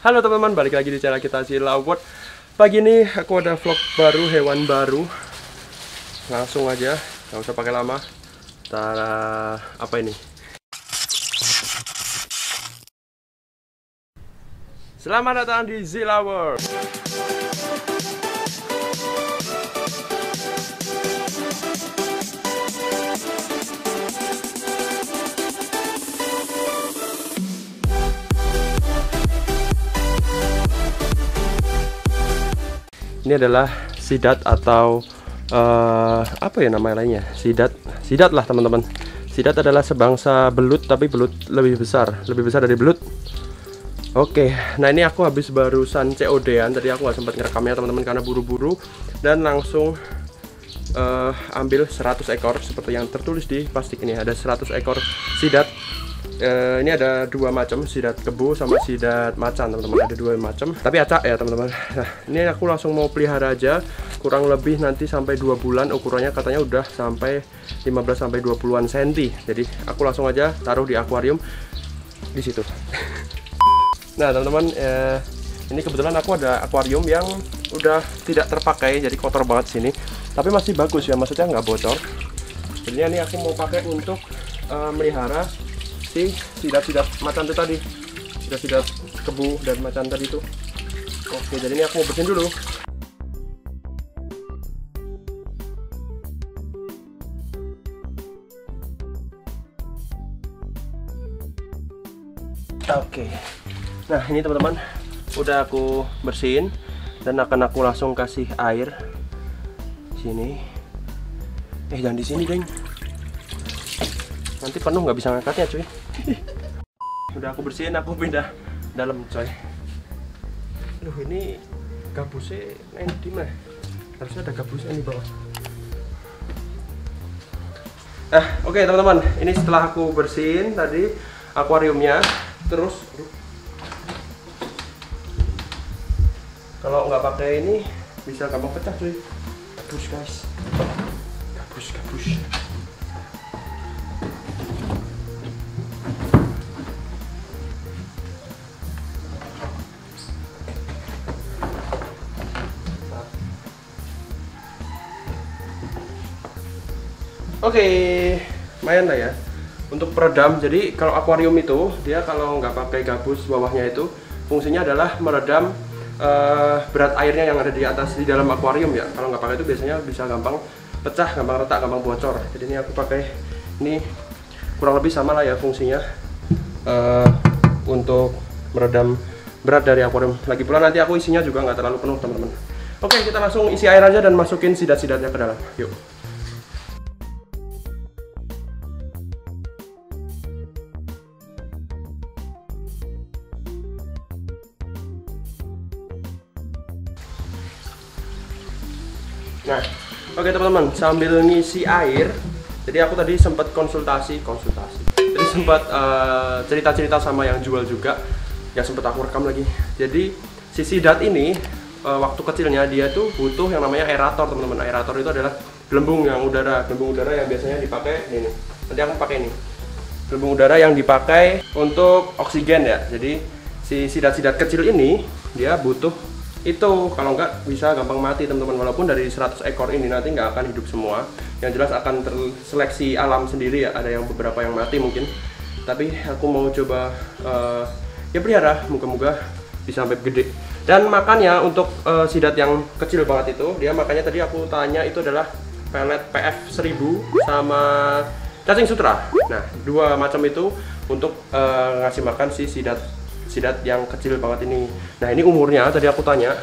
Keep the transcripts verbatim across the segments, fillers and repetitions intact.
Halo teman-teman, balik lagi di channel kita Zillaworld. Pagi ini aku ada vlog baru, hewan baru. Langsung aja, nggak usah pakai lama. Tara, apa ini? Selamat datang di Zillaworld. Ini adalah sidat atau uh, apa ya nama lainnya, sidat sidat lah teman-teman. Sidat adalah sebangsa belut, tapi belut lebih besar lebih besar dari belut. Oke, nah ini aku habis barusan C O D-an, tadi aku nggak sempat ngerekamnya teman-teman karena buru-buru, dan langsung uh, ambil seratus ekor seperti yang tertulis di plastik ini. Ada seratus ekor sidat. Uh, ini ada dua macam, sidat kebu sama sidat macan teman-teman, ada dua macam tapi acak ya teman-teman. Nah, ini aku langsung mau pelihara aja, kurang lebih nanti sampai dua bulan ukurannya, katanya udah sampai lima belas sampai dua puluhan senti. Jadi aku langsung aja taruh di akuarium di situ. Nah teman-teman, eh, ini kebetulan aku ada akuarium yang udah tidak terpakai, jadi kotor banget sini, tapi masih bagus ya, maksudnya nggak bocor. Sebenarnya ini aku mau pakai untuk eh, melihara si sidat-sidat macan itu tadi, sidat-sidat kebu dan macan tadi itu. Oke, jadi ini aku mau bersihin dulu. Oke, nah ini teman-teman udah aku bersihin dan akan aku langsung kasih air sini. Eh jangan di sini geng, nanti penuh nggak bisa ngangkatnya cuy. Udah aku bersihin, aku pindah dalam coy. Aduh, ini gabusnya nanti mah harusnya ada gabusnya di bawah. Nah oke okay, teman-teman, ini setelah aku bersihin tadi akuariumnya, terus kalau nggak pakai ini bisa gampang pecah cuy. Gabus guys, gabus gabus. Oke, okay, lumayan lah ya untuk peredam. Jadi kalau akuarium itu dia kalau nggak pakai gabus bawahnya itu fungsinya adalah meredam uh, berat airnya yang ada di atas di dalam akuarium ya. Kalau nggak pakai itu biasanya bisa gampang pecah, gampang retak, gampang bocor. Jadi ini aku pakai ini kurang lebih sama lah ya fungsinya uh, untuk meredam berat dari akuarium. Lagi pula nanti aku isinya juga nggak terlalu penuh teman-teman. Oke, okay, kita langsung isi air aja dan masukin sidat-sidatnya ke dalam. Yuk. Nah, oke okay, teman-teman, sambil ngisi air, jadi aku tadi sempat konsultasi, konsultasi. Jadi sempat cerita-cerita uh, sama yang jual juga, yang sempat aku rekam lagi. Jadi si sidat ini uh, waktu kecilnya dia tuh butuh yang namanya aerator teman-teman. Aerator itu adalah gelembung yang udara, gelembung udara yang biasanya dipakai ini. Nanti aku pakai ini, gelembung udara yang dipakai untuk oksigen ya. Jadi si sidat-sidat kecil ini dia butuh itu, kalau nggak bisa gampang mati teman-teman. Walaupun dari seratus ekor ini nanti nggak akan hidup semua, yang jelas akan terseleksi alam sendiri ya, ada yang beberapa yang mati mungkin, tapi aku mau coba uh, ya pelihara, moga-moga bisa sampai gede. Dan makannya untuk uh, sidat yang kecil banget itu, dia makannya tadi aku tanya itu adalah pelet P F seribu sama cacing sutra. Nah dua macam itu untuk uh, ngasih makan si sidat sidat yang kecil banget ini. Nah ini umurnya tadi aku tanya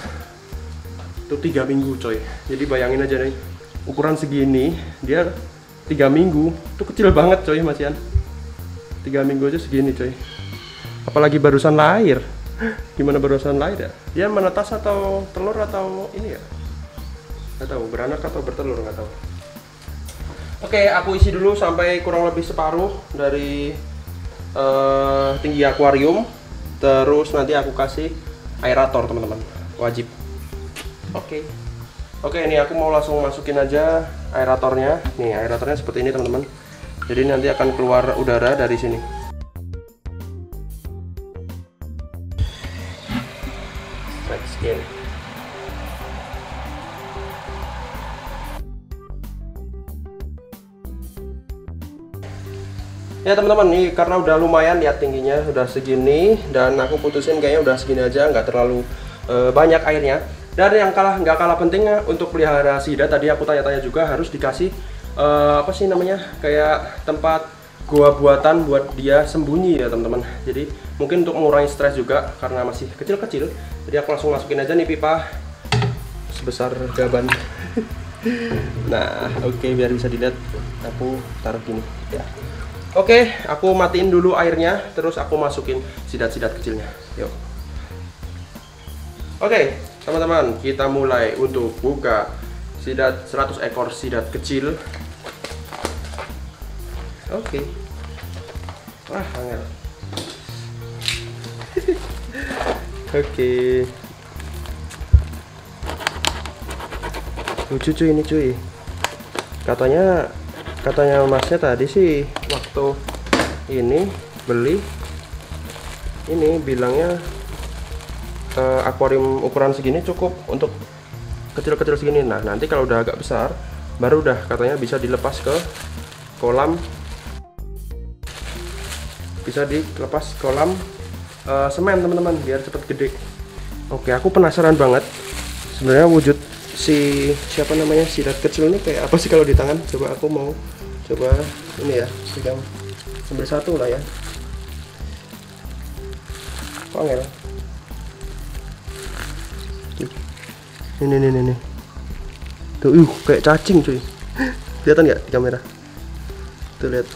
itu tiga minggu coy. Jadi bayangin aja nih, ukuran segini dia tiga minggu itu kecil banget coy, masian tiga minggu aja segini coy, apalagi barusan lahir. Gimana barusan lahir ya, dia menetas atau telur atau ini ya, nggak tahu, beranak atau bertelur nggak tahu. Oke, aku isi dulu sampai kurang lebih separuh dari uh, tinggi akuarium. Terus nanti aku kasih aerator teman-teman, wajib. Oke, okay. Oke okay, ini aku mau langsung masukin aja aeratornya. Nih aeratornya seperti ini teman-teman. Jadi nanti akan keluar udara dari sini. select skin. Ya teman-teman, nih karena udah lumayan, lihat tingginya udah segini, dan aku putusin kayaknya udah segini aja, nggak terlalu e, banyak airnya. Dan yang kalah nggak kalah pentingnya untuk pelihara sidat, tadi aku tanya-tanya juga, harus dikasih e, apa sih namanya, kayak tempat gua buatan buat dia sembunyi ya teman-teman. Jadi mungkin untuk mengurangi stres juga karena masih kecil-kecil, jadi aku langsung masukin aja nih pipa sebesar gaban. Nah oke, okay, biar bisa dilihat aku taruh gini ya. Oke, okay, aku matiin dulu airnya, terus aku masukin sidat-sidat kecilnya. Yuk. Oke, okay, teman-teman, kita mulai untuk buka sidat seratus ekor sidat kecil. Oke. Okay. Wah, angel. Oke. Okay. Lucu cuy ini cuy. Katanya katanya masnya tadi sih waktu ini beli ini bilangnya eh, akuarium ukuran segini cukup untuk kecil-kecil segini. Nah nanti kalau udah agak besar baru udah katanya bisa dilepas ke kolam, bisa dilepas kolam eh, semen teman-teman biar cepet gede. Oke, aku penasaran banget sebenarnya wujud si siapa namanya sidat kecil ini kayak apa sih kalau di tangan. Coba aku mau coba ini ya, pegang sambil satu lah ya. Panggil ini nih nih nih tuh, uh, kayak cacing cuy, kelihatan nggak di kamera tuh, lihat,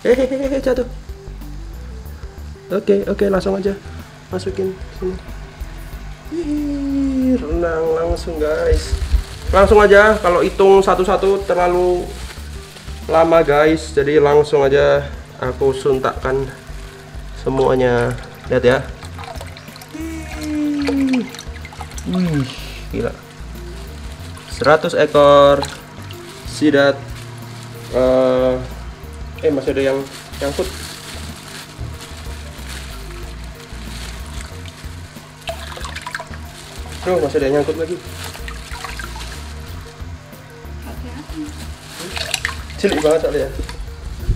hehehe jatuh. Oke oke, langsung aja masukin sini. Hih, renang langsung guys, langsung aja, kalau hitung satu-satu terlalu lama guys, jadi langsung aja aku suntakkan semuanya, lihat ya. Wih, gila, seratus ekor sidat. Uh, eh masih ada yang nyangkut. Tuh, masih ada yang nyangkut lagi. Cilik banget soalnya.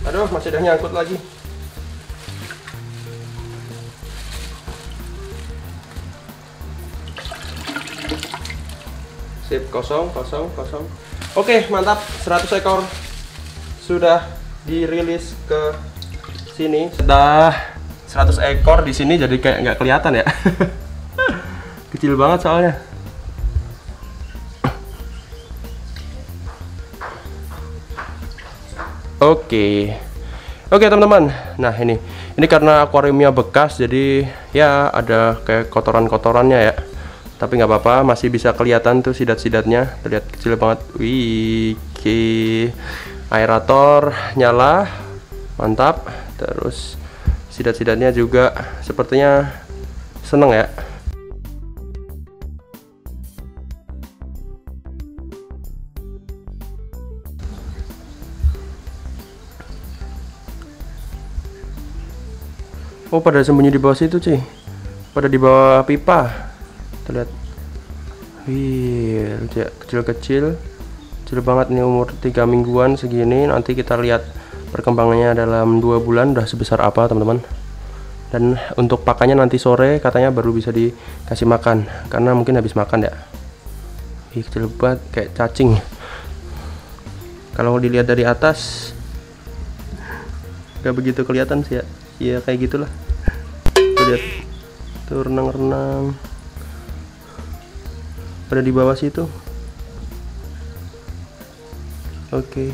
Aduh, masih ada yang nyangkut lagi. Sip, kosong, kosong, kosong. Oke, mantap. seratus ekor sudah dirilis ke sini. Sudah seratus ekor di sini, jadi kayak nggak kelihatan ya. Kecil banget soalnya. Oke, oke teman-teman. Nah ini, ini karena akuariumnya bekas, jadi ya ada kayak kotoran-kotorannya ya. Tapi nggak apa-apa, masih bisa kelihatan tuh sidat-sidatnya. Terlihat kecil banget. Wih, aerator nyala, mantap. Terus sidat-sidatnya juga sepertinya seneng ya. Oh, pada sembunyi di bawah situ cuy, pada di bawah pipa. Terlihat, wih, kecil-kecil, kecil banget nih, umur tiga mingguan segini. Nanti kita lihat perkembangannya dalam dua bulan udah sebesar apa teman-teman. Dan untuk pakannya nanti sore katanya baru bisa dikasih makan, karena mungkin habis makan ya. Ih, kecil banget kayak cacing. Kalau dilihat dari atas gak begitu kelihatan sih ya. Iya kayak gitulah. Tuh, lihat. Tuh renang-renang. Pada di bawah situ. Oke. Okay.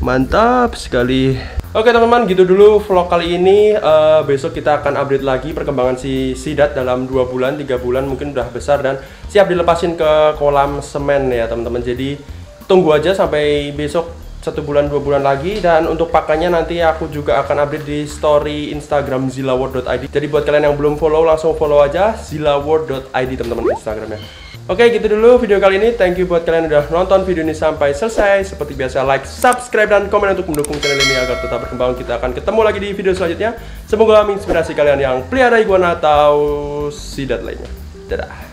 Mantap sekali. Oke okay, teman-teman, gitu dulu vlog kali ini. Uh, besok kita akan update lagi perkembangan si sidat dalam dua bulan, tiga bulan mungkin udah besar dan siap dilepasin ke kolam semen ya, teman-teman. Jadi tunggu aja sampai besok satu bulan dua bulan lagi. Dan untuk pakannya nanti aku juga akan update di story Instagram zillaworld dot i d. Jadi buat kalian yang belum follow langsung follow aja zillaworld dot i d teman-teman Instagramnya. Oke, gitu dulu video kali ini. Thank you buat kalian udah nonton video ini sampai selesai. Seperti biasa, like, subscribe, dan komen untuk mendukung channel ini agar tetap berkembang. Kita akan ketemu lagi di video selanjutnya. Semoga menginspirasi kalian yang pelihara iguana atau sidat lainnya. Dadah.